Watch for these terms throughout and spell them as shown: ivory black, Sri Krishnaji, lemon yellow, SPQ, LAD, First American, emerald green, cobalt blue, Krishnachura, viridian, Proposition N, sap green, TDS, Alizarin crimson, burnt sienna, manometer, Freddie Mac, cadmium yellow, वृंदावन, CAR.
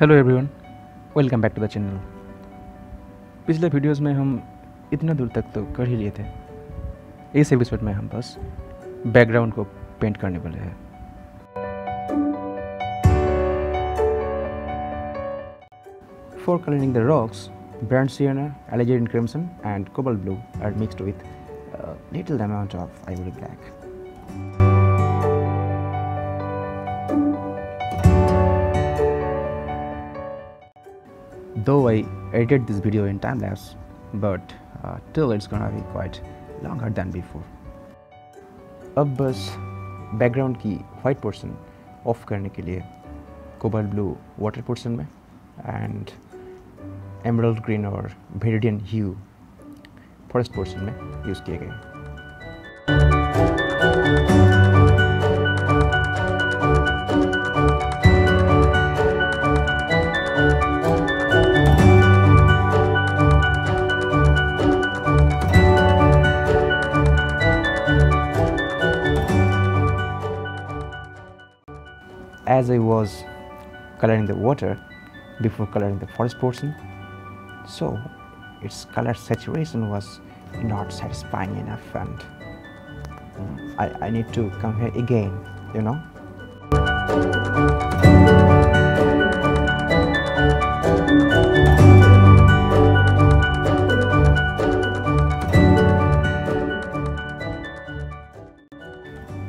Hello everyone, welcome back to the channel. पिछले videos में हम इतना दूर तक तो कर ही लिए थे, इस एपिसोड में हम बस बैकग्राउंड को पेंट करने वाले हैं। For coloring the rocks, burnt sienna, alizarin crimson and cobalt blue are mixed with a little amount of ivory black. Though I edited this video in time lapse, but till it's gonna be quite longer than before. अब बस background की white portion off करने के लिए cobalt blue water portion में and emerald green और viridian hue forest portion में use किए गए। As I was coloring the water before coloring the forest portion, so its color saturation was not satisfying enough, and I need to come here again, you know.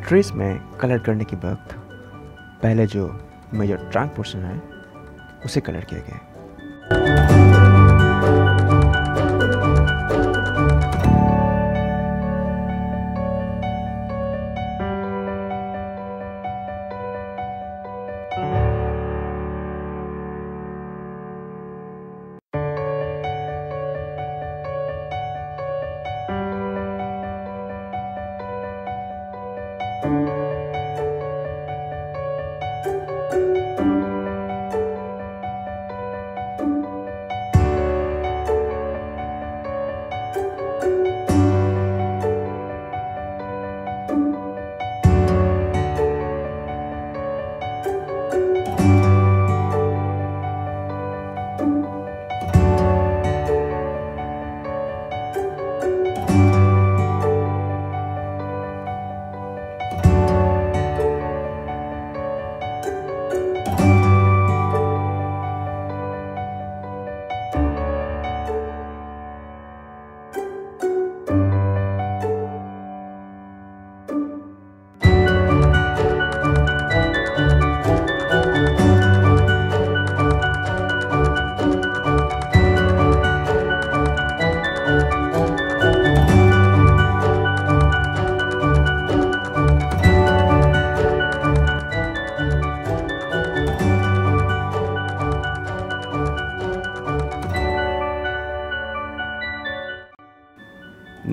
Trace में colour करने के वक्त पहले जो major trunk portion है उसे colour किया गया।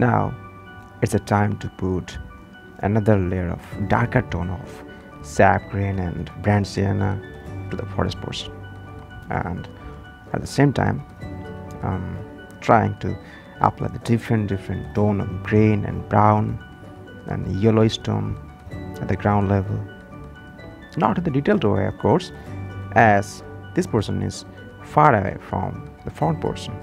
Now it's the time to put another layer of darker tone of sap green and burnt sienna to the forest portion, and at the same time trying to apply the different tone of green and brown and yellowish tone at the ground level. Not in the detailed way, of course, as this portion is far away from the front portion.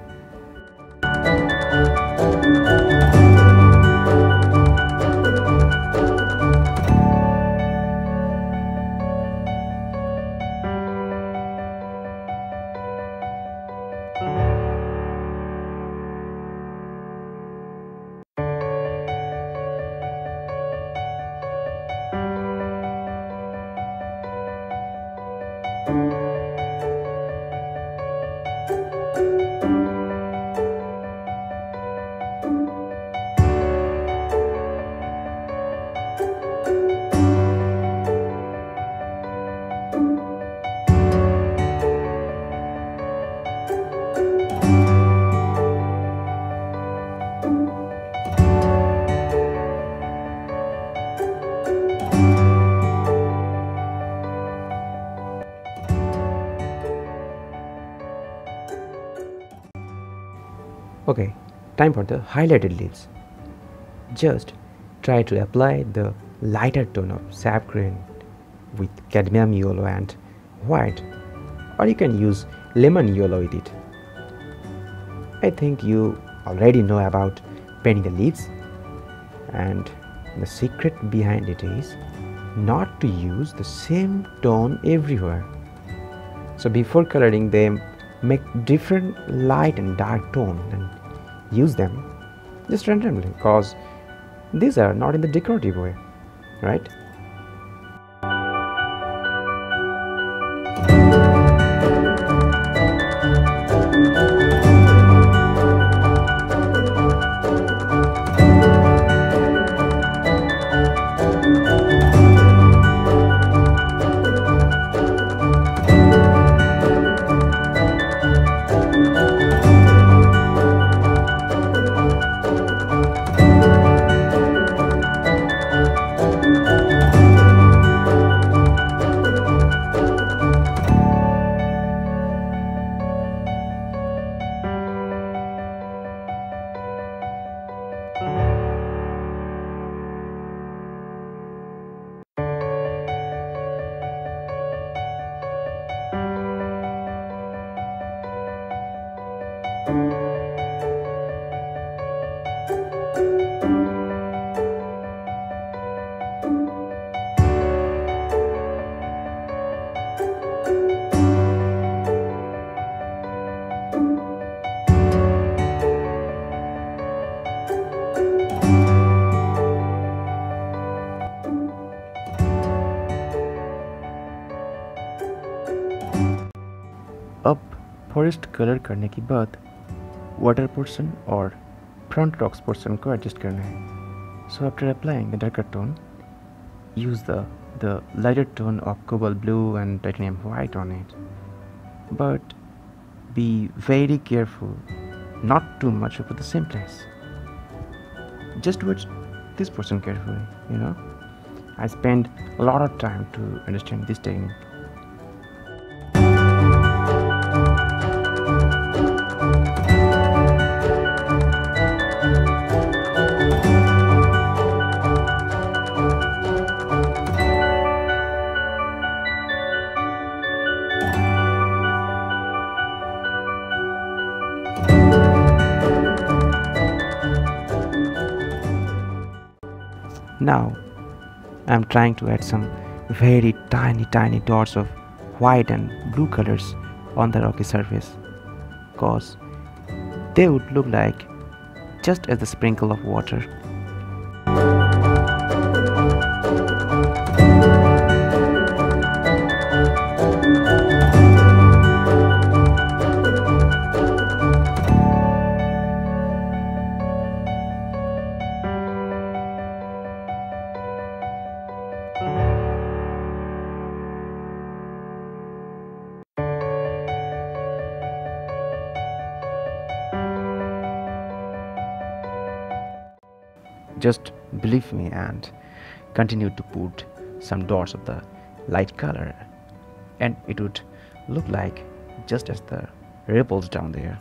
Okay, time for the highlighted leaves. Just try to apply the lighter tone of sap green with cadmium yellow and white or you can use lemon yellow with it. I think you already know about painting the leaves, and the secret behind it is not to use the same tone everywhere. So before coloring them, make different light and dark tone and use them just randomly, because these are not in the decorative way, right? अब forest colour करने के बाद water portion और front rocks portion को adjust करना है. So after applying the darker tone, use the lighter tone of cobalt blue and titanium white on it, but be very careful not too much over the same place. Just watch this portion carefully, you know. I spend a lot of time to understand this technique. Now I'm trying to add some very tiny dots of white and blue colors on the rocky surface, cause they would look like just as the sprinkle of water. Just believe me and continue to put some dots of the light color, and it would look like just as the ripples down there.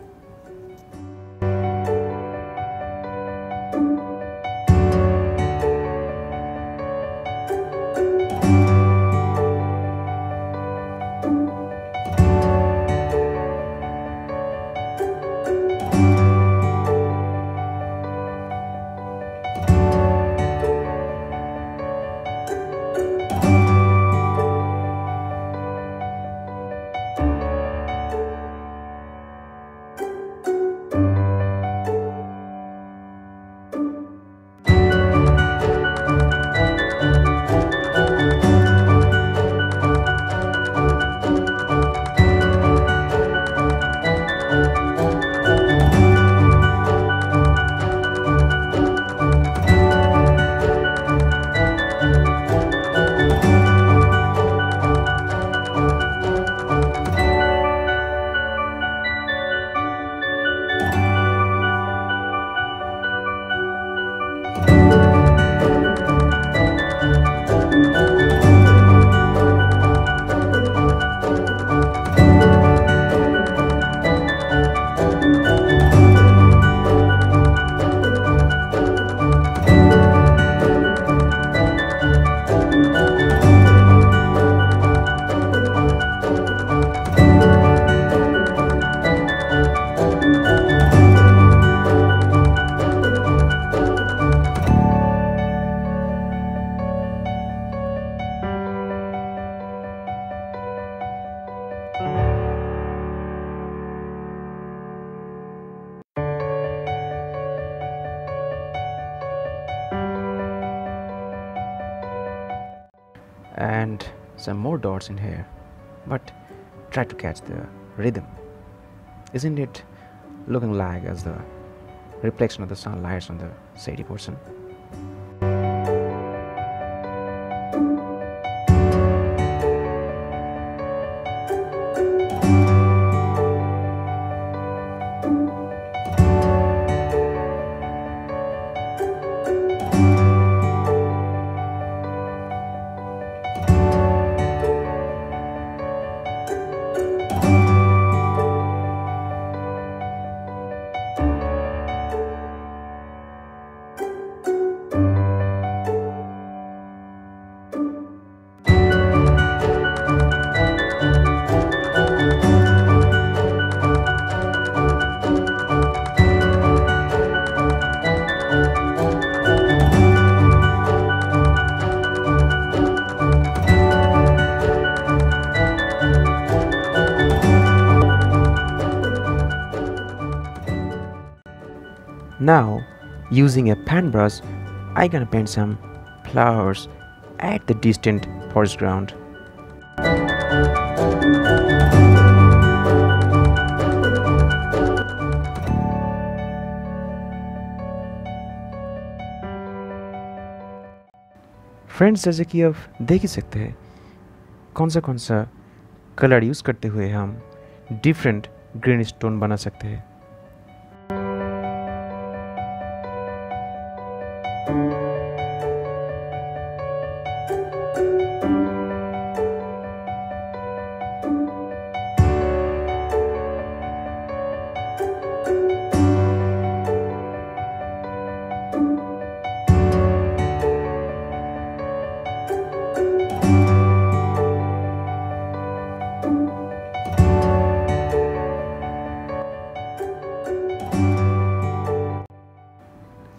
some more dots in here, but try to catch the rhythm. Isn't it looking like as the reflection of the sunlight on the shady portion? Now, using a paintbrush, I can paint some flowers at the distant foreground. Friends, जैसे कि आप देख ही सकते हैं कौन सा colour use करते हुए हम डिफरेंट ग्रीन स्टोन बना सकते हैं.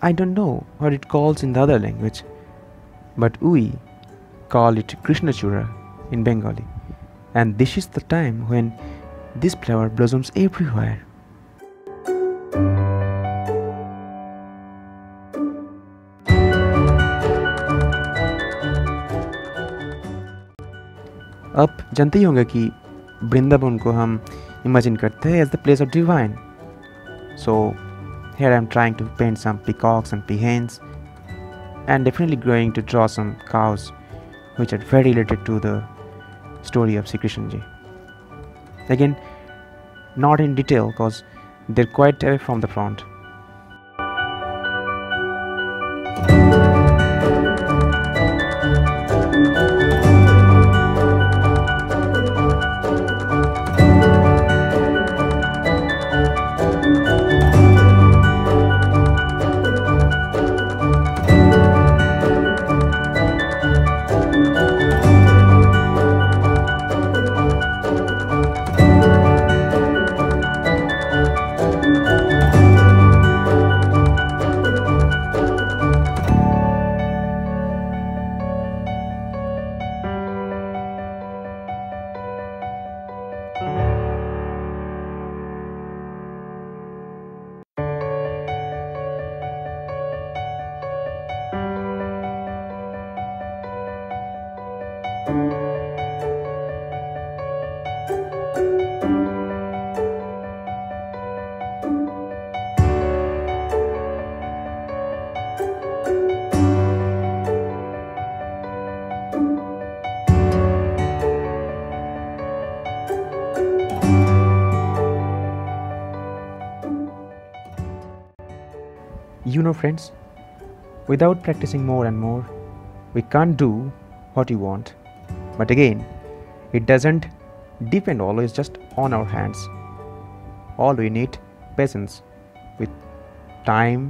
I don't know what it calls in the other language, but we call it Krishnachura in Bengali, and this is the time when this flower blossoms everywhere. आप जानते ही होंगे कि वृंदावन को हम इमेजिन करते हैं as the place of divine. So here I am trying to paint some peacocks and peahens, and definitely going to draw some cows, which are very related to the story of Sri Krishnaji. Again, not in detail because they're quite away from the front. You know, friends, without practicing more and more, we can't do what we want. But again, it doesn't depend always just on our hands. All we need patience with time,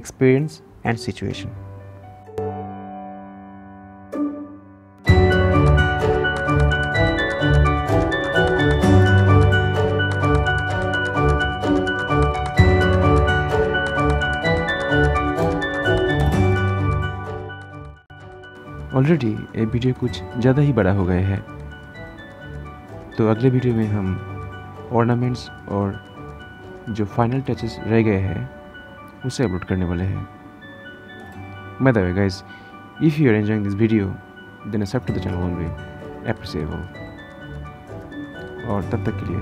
experience and situation. Already ये video कुछ ज़्यादा ही बड़ा हो गया है, तो अगले video में हम ऑर्नामेंट्स और जो फाइनल टचेस रह गए हैं उसे अपलोड करने वाले हैं. By the way guys, if you are enjoying this video देना sub to the channel own way appreciable और तब तक के लिए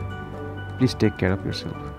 please take care of yourself.